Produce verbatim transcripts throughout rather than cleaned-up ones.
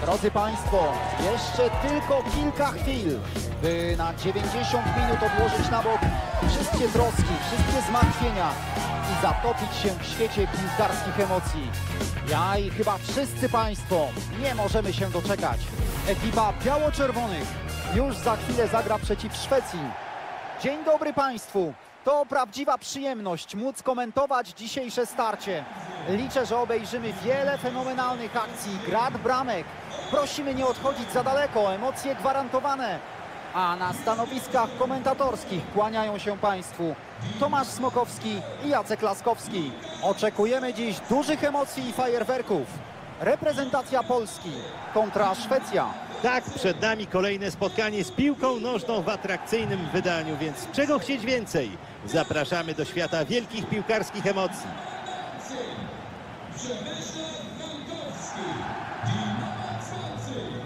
Drodzy Państwo, jeszcze tylko kilka chwil, by na dziewięćdziesiąt minut odłożyć na bok wszystkie troski, wszystkie zmartwienia i zatopić się w świecie piłkarskich emocji. Ja i chyba wszyscy Państwo nie możemy się doczekać. Ekipa biało-czerwonych już za chwilę zagra przeciw Szwecji. Dzień dobry Państwu. To prawdziwa przyjemność móc komentować dzisiejsze starcie. Liczę, że obejrzymy wiele fenomenalnych akcji, grat bramek. Prosimy nie odchodzić za daleko, emocje gwarantowane. A na stanowiskach komentatorskich kłaniają się Państwu Tomasz Smokowski i Jacek Laskowski. Oczekujemy dziś dużych emocji i fajerwerków. Reprezentacja Polski kontra Szwecja. Tak, przed nami kolejne spotkanie z piłką nożną w atrakcyjnym wydaniu, więc czego chcieć więcej? Zapraszamy do świata wielkich piłkarskich emocji. Przemysław Frankowski, dwadzieścia cztery.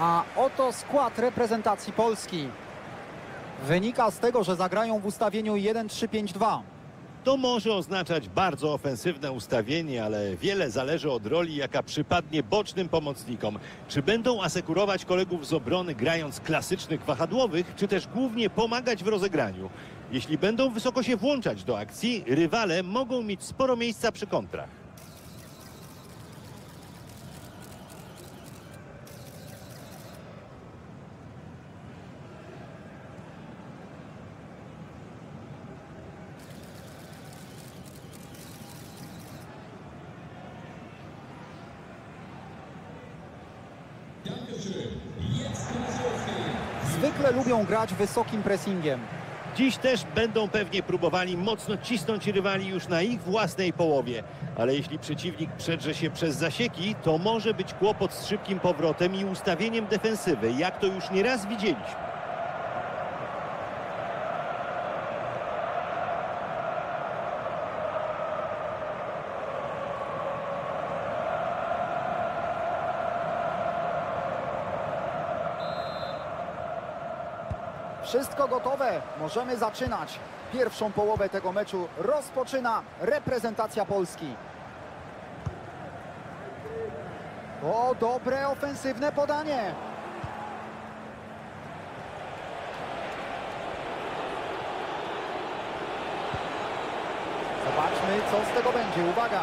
A oto skład reprezentacji Polski. Wynika z tego, że zagrają w ustawieniu jeden trzy pięć dwa. To może oznaczać bardzo ofensywne ustawienie, ale wiele zależy od roli, jaka przypadnie bocznym pomocnikom. Czy będą asekurować kolegów z obrony, grając klasycznych wahadłowych, czy też głównie pomagać w rozegraniu? Jeśli będą wysoko się włączać do akcji, rywale mogą mieć sporo miejsca przy kontrach. Zwykle lubią grać wysokim pressingiem. Dziś też będą pewnie próbowali mocno cisnąć rywali już na ich własnej połowie. Ale jeśli przeciwnik przedrze się przez zasieki, to może być kłopot z szybkim powrotem i ustawieniem defensywy, jak to już nieraz widzieliśmy. Wszystko gotowe, możemy zaczynać. Pierwszą połowę tego meczu rozpoczyna reprezentacja Polski. O, dobre ofensywne podanie. Zobaczmy, co z tego będzie. Uwaga!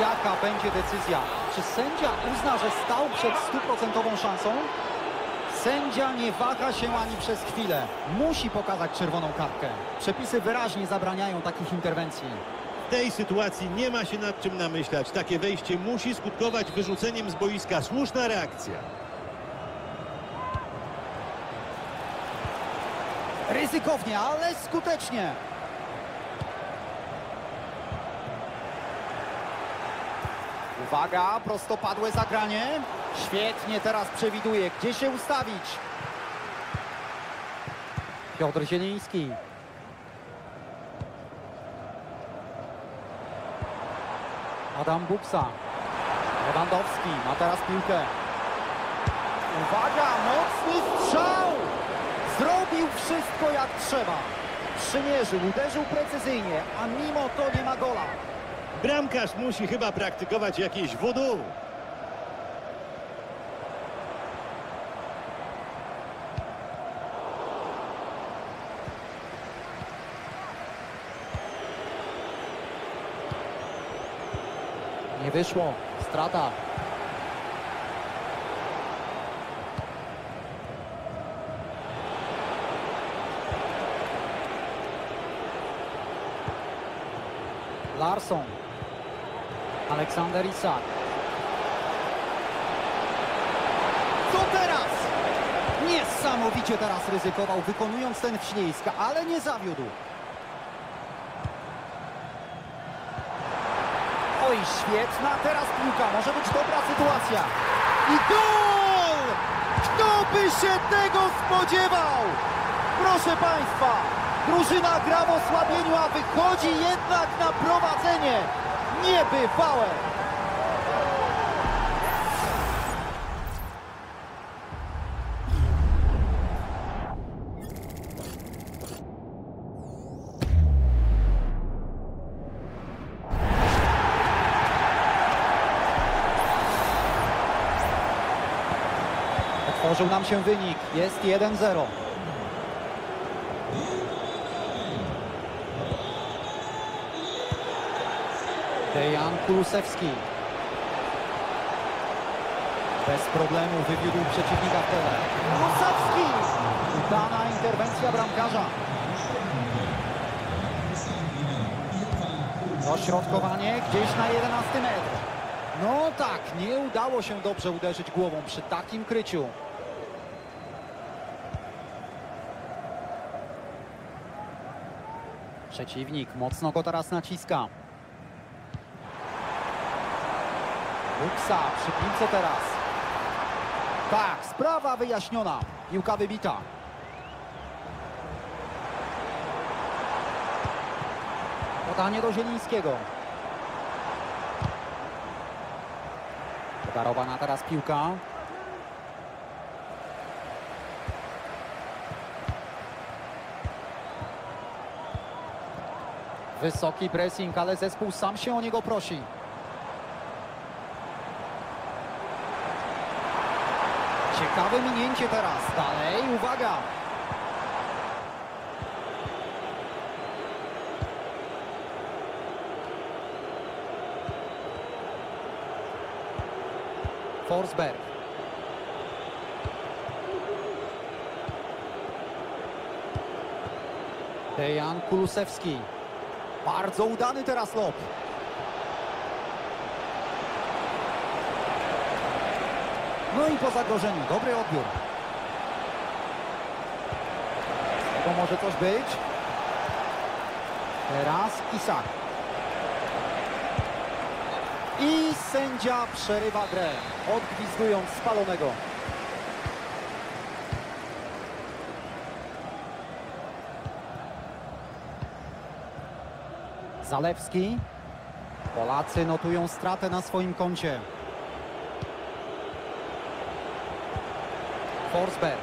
Jaka będzie decyzja? Czy sędzia uzna, że stał przed stuprocentową szansą? Sędzia nie waha się ani przez chwilę. Musi pokazać czerwoną kartkę. Przepisy wyraźnie zabraniają takich interwencji. W tej sytuacji nie ma się nad czym namyślać. Takie wejście musi skutkować wyrzuceniem z boiska. Słuszna reakcja. Ryzykownie, ale skutecznie. Uwaga, prostopadłe zagranie. Świetnie teraz przewiduje, gdzie się ustawić. Piotr Zieliński. Adam Buksa. Lewandowski ma teraz piłkę. Uwaga, mocny strzał! Zrobił wszystko jak trzeba. Przymierzył, uderzył precyzyjnie, a mimo to nie ma gola. Bramkarz musi chyba praktykować jakieś voodoo. Nie wyszło, strata. Larsson. Alexander Isak. Co teraz? Niesamowicie teraz ryzykował, wykonując ten wślizg, ale nie zawiódł. i świetna teraz piłka, może być dobra sytuacja. I gol! Kto by się tego spodziewał? Proszę Państwa, drużyna gra w osłabieniu, a wychodzi jednak na prowadzenie. Niebywałe! Otworzył nam się wynik, jest jeden zero. Dejan Kulusevski. Bez problemu wywiódł przeciwnika w pole. Kulusevski! Udana interwencja bramkarza. Dośrodkowanie gdzieś na jedenasty metr. No tak, nie udało się dobrze uderzyć głową przy takim kryciu. Przeciwnik mocno go teraz naciska. Buksa przy piłce teraz. Tak, sprawa wyjaśniona. Piłka wybita. Podanie do Zielińskiego. Podarowana teraz piłka. Wysoki pressing, ale zespół sam się o niego prosi. Ciekawe minięcie teraz. Dalej, uwaga! Forsberg. Dejan Kulusevski. Bardzo udany teraz lob. No i po zagrożeniu. Dobry odbiór. To może coś być. Teraz Isak. I sędzia przerywa grę, odgwizdując spalonego. Zalewski. Polacy notują stratę na swoim koncie. Forsberg.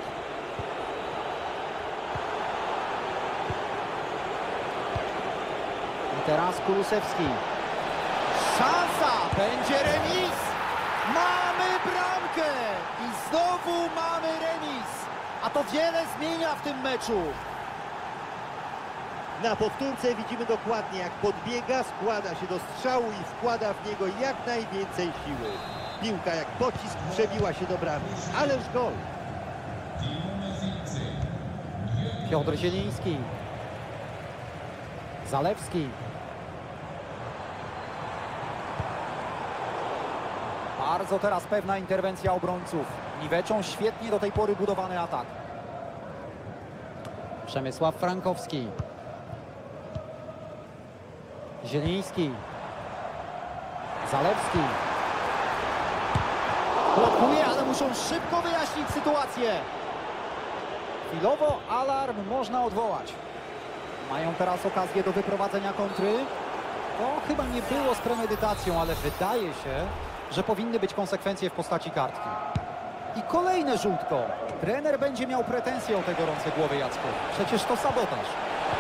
I teraz Kulusevski. Szansa! Będzie remis! Mamy bramkę! I znowu mamy remis! A to wiele zmienia w tym meczu. Na powtórce widzimy dokładnie, jak podbiega, składa się do strzału i wkłada w niego jak najwięcej siły. Piłka jak pocisk przebiła się do bramy, ależ gol! Piotr Zieliński. Zalewski. Bardzo teraz pewna interwencja obrońców. Niweczą świetnie do tej pory budowany atak. Przemysław Frankowski. Zieliński. Zalewski. Blokuje, ale muszą szybko wyjaśnić sytuację. Chwilowo alarm można odwołać. Mają teraz okazję do wyprowadzenia kontry. To chyba nie było z premedytacją, ale wydaje się, że powinny być konsekwencje w postaci kartki. I kolejne żółtko. Trener będzie miał pretensje o te gorące głowy, Jacku. Przecież to sabotaż.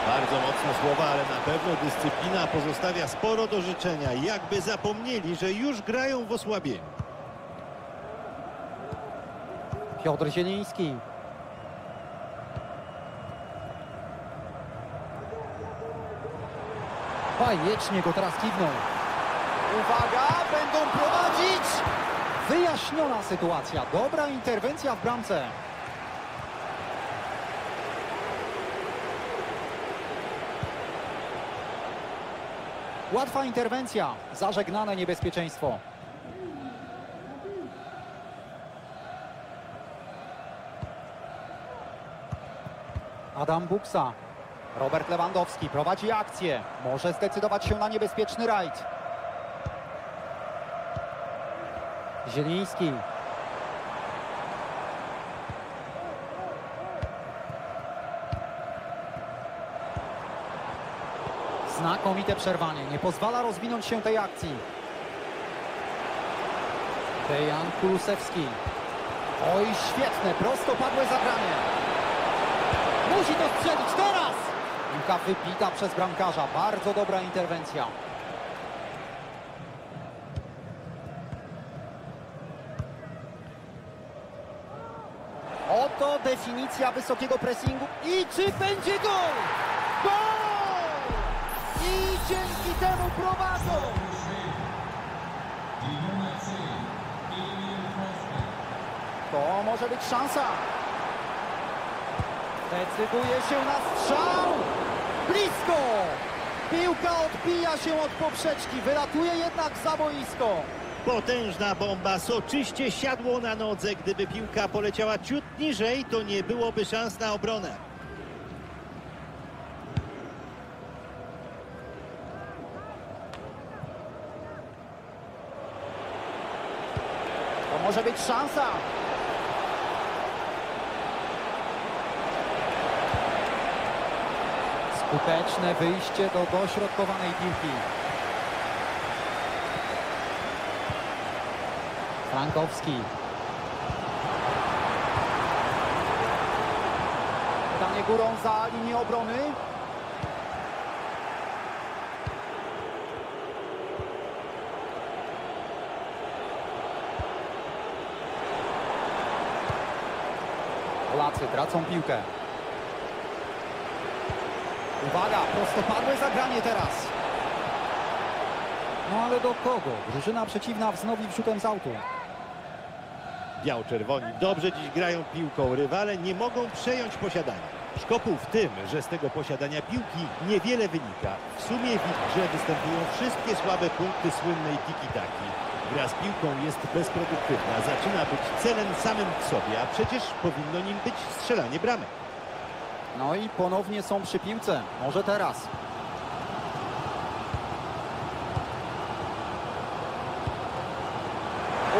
Bardzo mocne słowa, ale na pewno dyscyplina pozostawia sporo do życzenia. Jakby zapomnieli, że już grają w osłabieniu. Piotr Zieliński. Bajecznie go teraz kiwnął. Uwaga, będą prowadzić! Wyjaśniona sytuacja, dobra interwencja w bramce. Łatwa interwencja, zażegnane niebezpieczeństwo. Adam Buksa. Robert Lewandowski prowadzi akcję. Może zdecydować się na niebezpieczny rajd. Zieliński. Znakomite przerwanie. Nie pozwala rozwinąć się tej akcji. Dejan Kulusevski. Oj, świetne, prosto padłe zagranie. Musi to strzelić teraz! Piłka wybita przez bramkarza. Bardzo dobra interwencja. Oto definicja wysokiego pressingu. I czy będzie gol? Gol! I dzięki temu prowadzą. To może być szansa. Decyduje się na strzał. Blisko. Piłka odbija się od poprzeczki. Wylatuje jednak za boisko. Potężna bomba. Soczyście siadło na nodze. Gdyby piłka poleciała ciut niżej, to nie byłoby szans na obronę. To może być szansa. Skuteczne wyjście do dośrodkowanej piłki. Frankowski. Podanie górą za linię obrony. Polacy tracą piłkę. Uwaga, prostopadłe zagranie teraz. No ale do kogo? Drużyna przeciwna wznowi wrzutem z autu. Biało-czerwoni dobrze dziś grają piłką. Rywale nie mogą przejąć posiadania. Szkopuł w tym, że z tego posiadania piłki niewiele wynika. W sumie w ich grze występują wszystkie słabe punkty słynnej tiki-taki. Gra z piłką jest bezproduktywna. Zaczyna być celem samym w sobie, a przecież powinno nim być strzelanie bramek. No i ponownie są przy piłce. Może teraz.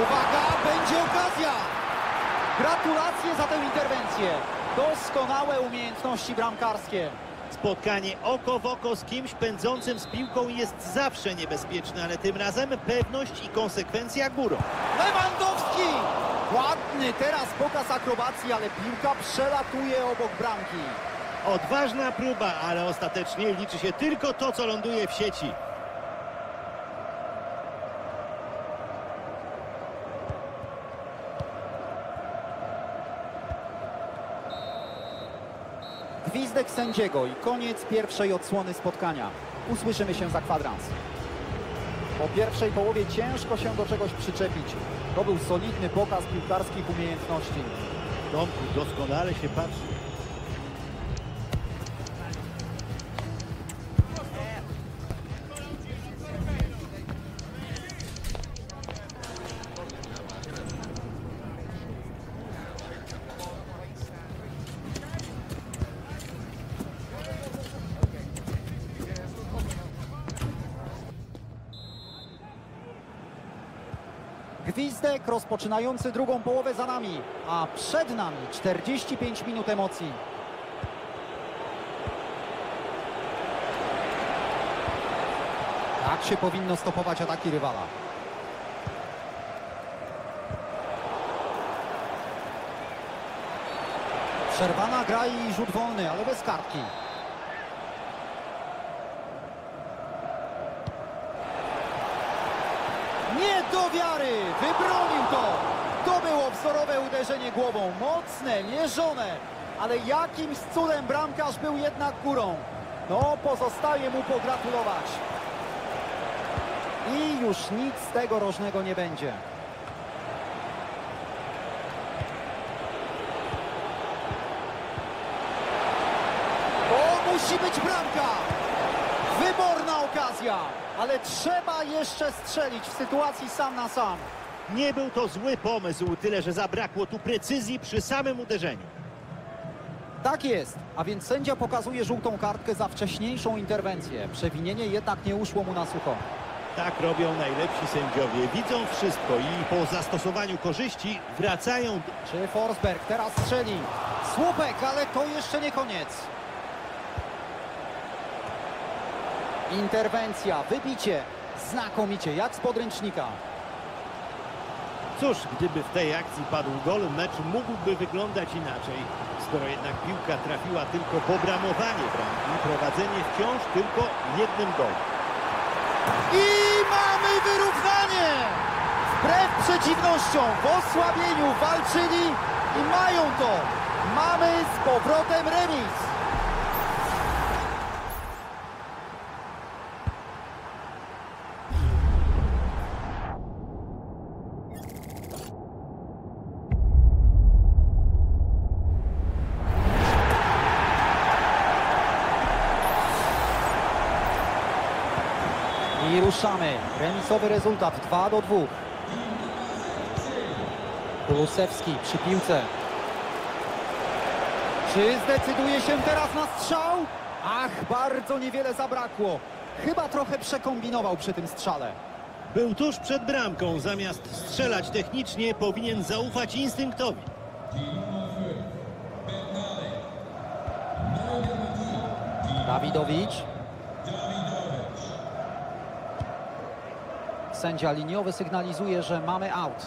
Uwaga, będzie okazja! Gratulacje za tę interwencję. Doskonałe umiejętności bramkarskie. Spotkanie oko w oko z kimś pędzącym z piłką jest zawsze niebezpieczne, ale tym razem pewność i konsekwencja górą. Lewandowski! Ładny teraz pokaz akrobacji, ale piłka przelatuje obok bramki. Odważna próba, ale ostatecznie liczy się tylko to, co ląduje w sieci. Gwizdek sędziego i koniec pierwszej odsłony spotkania. Usłyszymy się za kwadrans. Po pierwszej połowie ciężko się do czegoś przyczepić. To był solidny pokaz piłkarskich umiejętności. Tomku doskonale się patrzy. Gwizdek rozpoczynający drugą połowę za nami, a przed nami czterdzieści pięć minut emocji. Tak się powinno stopować ataki rywala. Przerwana gra i rzut wolny, ale bez kartki. Nie do wiary! Wybronił to! To było wzorowe uderzenie głową. Mocne, mierzone. Ale jakimś cudem bramkarz był jednak górą. No, pozostaje mu pogratulować. I już nic z tego rożnego nie będzie. To musi być bramka! Wyborna okazja! Ale trzeba jeszcze strzelić w sytuacji sam na sam. Nie był to zły pomysł, tyle że zabrakło tu precyzji przy samym uderzeniu. Tak jest, a więc sędzia pokazuje żółtą kartkę za wcześniejszą interwencję. Przewinienie jednak nie uszło mu na sucho. Tak robią najlepsi sędziowie. Widzą wszystko i po zastosowaniu korzyści wracają. Czy Forsberg teraz strzeli? Słupek, ale to jeszcze nie koniec. Interwencja, wybicie. Znakomicie, jak z podręcznika. Cóż, gdyby w tej akcji padł gol, mecz mógłby wyglądać inaczej. Skoro jednak piłka trafiła tylko po bramowanie bramki, prowadzenie wciąż tylko jednym golem. I mamy wyrównanie! Wbrew przeciwnościom, w osłabieniu walczyli i mają to. Mamy z powrotem remis. I ruszamy. Remisowy rezultat dwa do dwóch. Kulusewski przy piłce. Czy zdecyduje się teraz na strzał? Ach, bardzo niewiele zabrakło. Chyba trochę przekombinował przy tym strzale. Był tuż przed bramką. Zamiast strzelać technicznie, powinien zaufać instynktowi. Dawidowicz. Sędzia liniowy sygnalizuje, że mamy aut.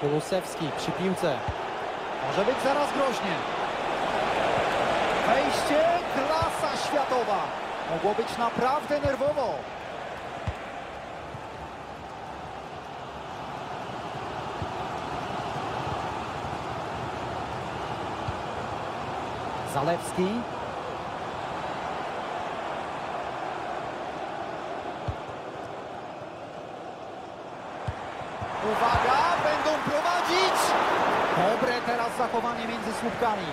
Kulusewski przy piłce. Może być zaraz groźnie. Wejście, klasa światowa. Mogło być naprawdę nerwowo. Zalewski. Uwaga, będą prowadzić. Dobre teraz zachowanie między słupkami.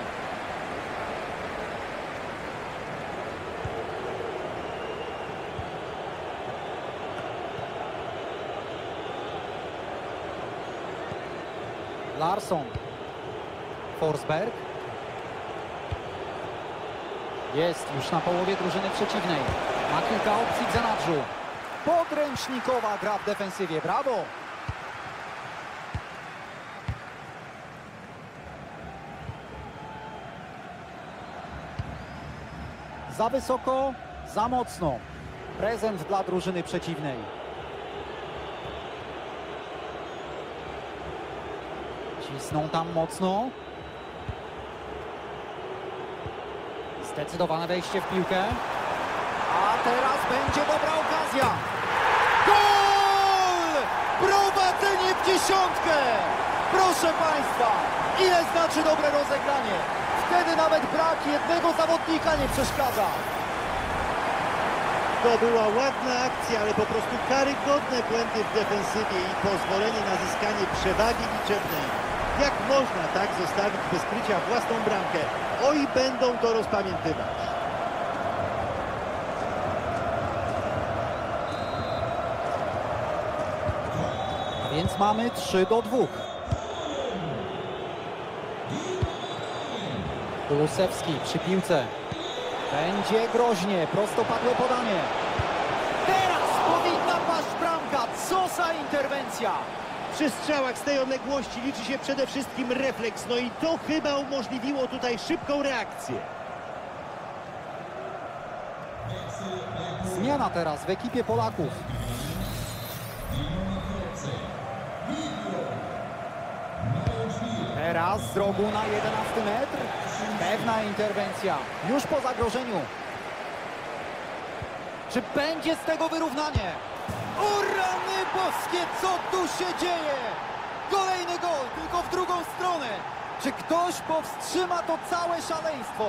Larsson. Forsberg. Jest już na połowie drużyny przeciwnej. Ma kilka opcji w zanadrzu. Podręcznikowa gra w defensywie. Brawo! Za wysoko, za mocno. Prezent dla drużyny przeciwnej. Cisną tam mocno. Zdecydowane wejście w piłkę. A teraz będzie dobra okazja. Gol! Prowadzenie w dziesiątkę! Proszę Państwa, ile znaczy dobre rozegranie? Wtedy nawet brak jednego zawodnika nie przeszkadza. To była ładna akcja, ale po prostu karygodne błędy w defensywie i pozwolenie na zyskanie przewagi liczebnej. Jak można tak zostawić bez krycia własną bramkę? Oj, będą to rozpamiętywać. A więc mamy trzy do dwóch. Kulusewski przy piłce. Będzie groźnie, prostopadłe podanie. Teraz powinna paść bramka, co za interwencja! Przy strzałach z tej odległości liczy się przede wszystkim refleks, no i to chyba umożliwiło tutaj szybką reakcję. Zmiana teraz w ekipie Polaków. Teraz z rogu na jedenasty metr. Pewna interwencja, już po zagrożeniu. Czy będzie z tego wyrównanie? O rany boskie, co tu się dzieje? Kolejny gol, tylko w drugą stronę. Czy ktoś powstrzyma to całe szaleństwo?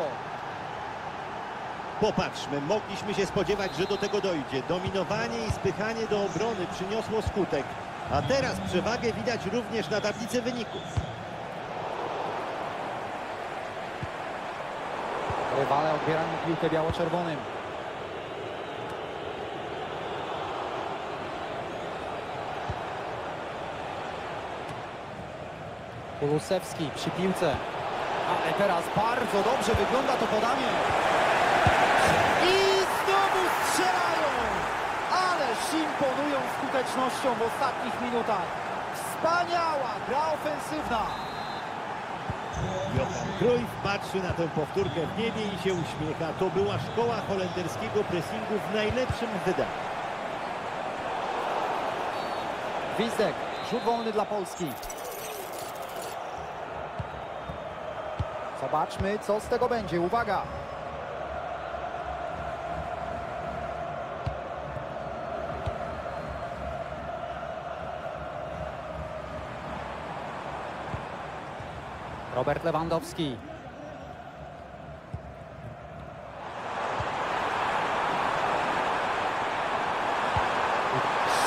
Popatrzmy, mogliśmy się spodziewać, że do tego dojdzie. Dominowanie i spychanie do obrony przyniosło skutek. A teraz przewagę widać również na tablicy wyników. Rywale odbierają piłkę biało-czerwonym. Kulusewski przy piłce. Ale teraz bardzo dobrze wygląda to podanie. I znowu strzelają! Ależ imponują skutecznością w ostatnich minutach. Wspaniała gra ofensywna. Johan Cruyff patrzy na tę powtórkę w niebie i się uśmiecha. To była szkoła holenderskiego pressingu w najlepszym wydaniu. Gwizdek, rzut wolny dla Polski. Zobaczmy, co z tego będzie. Uwaga! Robert Lewandowski.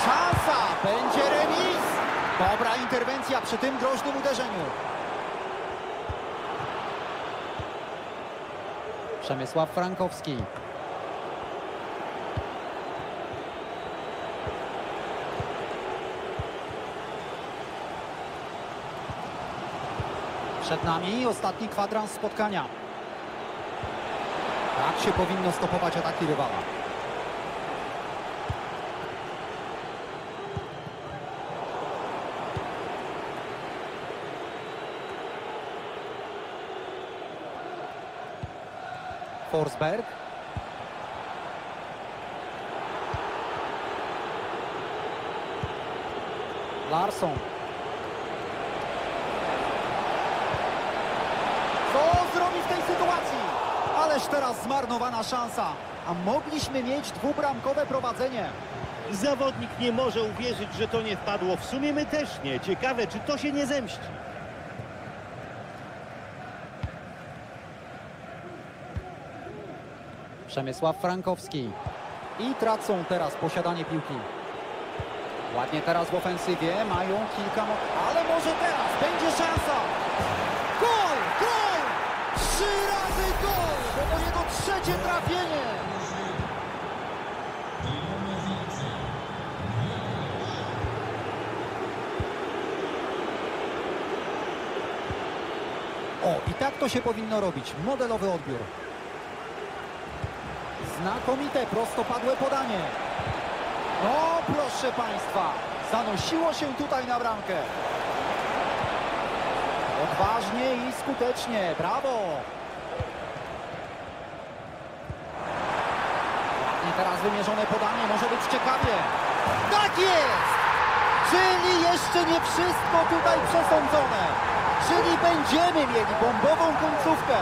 Szansa! Będzie remis! Dobra interwencja przy tym groźnym uderzeniu. Przemysław Frankowski. Przed nami ostatni kwadrans spotkania. Tak się powinno stopować ataki rywala. Forsberg. Larsson. Co zrobi w tej sytuacji? Ależ teraz zmarnowana szansa. A mogliśmy mieć dwubramkowe prowadzenie. Zawodnik nie może uwierzyć, że to nie wpadło. W sumie my też nie. Ciekawe, czy to się nie zemści. Przemysław Frankowski. I tracą teraz posiadanie piłki. Ładnie teraz w ofensywie. Mają kilka... Ale może teraz będzie szansa. Gol! Gol! Trzy razy gol! To jego trzecie trafienie. O, i tak to się powinno robić. Modelowy odbiór. Znakomite prostopadłe podanie. No proszę Państwa, zanosiło się tutaj na bramkę. Odważnie i skutecznie, brawo. Ładnie teraz wymierzone podanie, może być ciekawie. Tak jest! Czyli jeszcze nie wszystko tutaj przesądzone. Czyli będziemy mieli bombową końcówkę.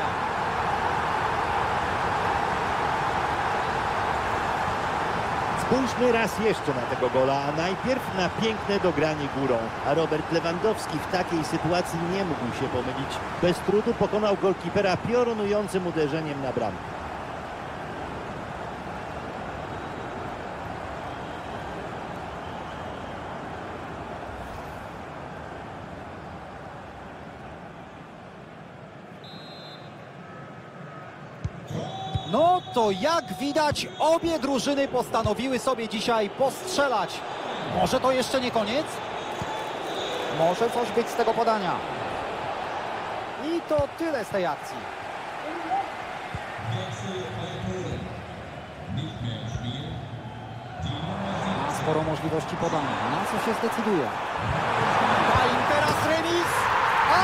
Spójrzmy raz jeszcze na tego gola, a najpierw na piękne dogranie górą. A Robert Lewandowski w takiej sytuacji nie mógł się pomylić. Bez trudu pokonał golkipera piorunującym uderzeniem na bramkę. No to jak widać, obie drużyny postanowiły sobie dzisiaj postrzelać. Może to jeszcze nie koniec? Może coś być z tego podania. I to tyle z tej akcji. Ma sporo możliwości podania. Na co się zdecyduje? A im teraz remis!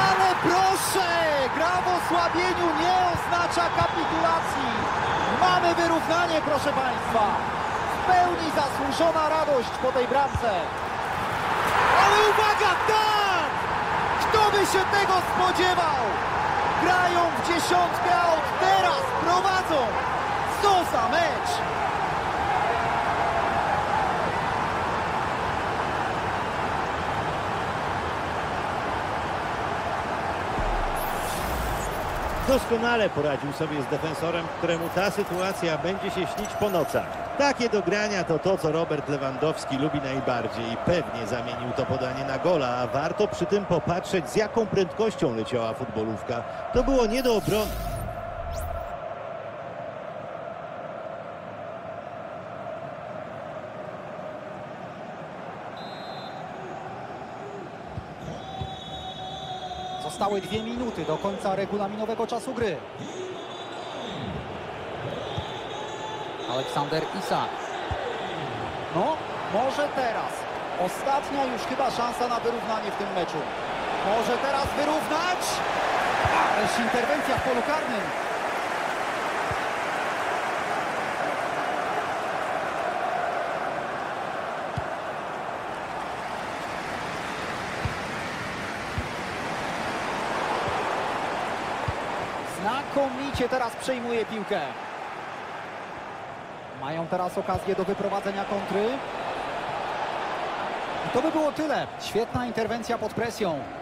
Ale proszę! Gra w osłabieniu nie oznacza kapitulacji. Mamy wyrównanie, proszę Państwa. W pełni zasłużona radość po tej bramce. Ale uwaga, tak! Kto by się tego spodziewał? Grają w dziesiątkę, a od teraz prowadzą. Co za mecz! Doskonale poradził sobie z defensorem, któremu ta sytuacja będzie się śnić po nocach. Takie dogrania to to, co Robert Lewandowski lubi najbardziej i pewnie zamienił to podanie na gola, a warto przy tym popatrzeć, z jaką prędkością leciała futbolówka. To było nie do obrony. Zostały dwie minuty do końca regulaminowego czasu gry. Alexander Isak. No, może teraz. Ostatnia już chyba szansa na wyrównanie w tym meczu. Może teraz wyrównać? Ależ interwencja w polu karnym. Znakomicie teraz przejmuje piłkę. Mają teraz okazję do wyprowadzenia kontry. I to by było tyle. Świetna interwencja pod presją.